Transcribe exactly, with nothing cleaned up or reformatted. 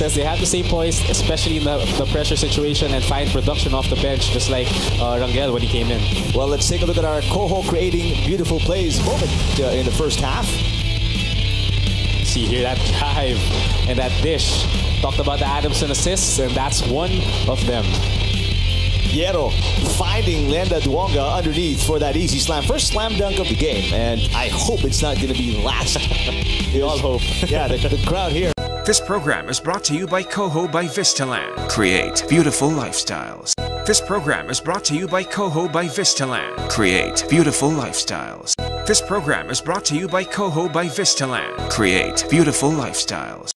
Says they have to stay poised, especially in the, the pressure situation, and find production off the bench, just like uh, Rangel when he came in. Well, let's take a look at our COHO creating beautiful plays moment uh, in the first half. See here that dive and that dish. Talked about the Adamson assists, and that's one of them. Yero finding Lenda Duonga underneath for that easy slam. First slam dunk of the game, and I hope it's not going to be last. We all hope. Yeah, the, the crowd here. This program is brought to you by COHO by Vista Land. Create beautiful lifestyles. This program is brought to you by COHO by Vista Land. Create beautiful lifestyles. This program is brought to you by COHO by Vista Land. Create beautiful lifestyles.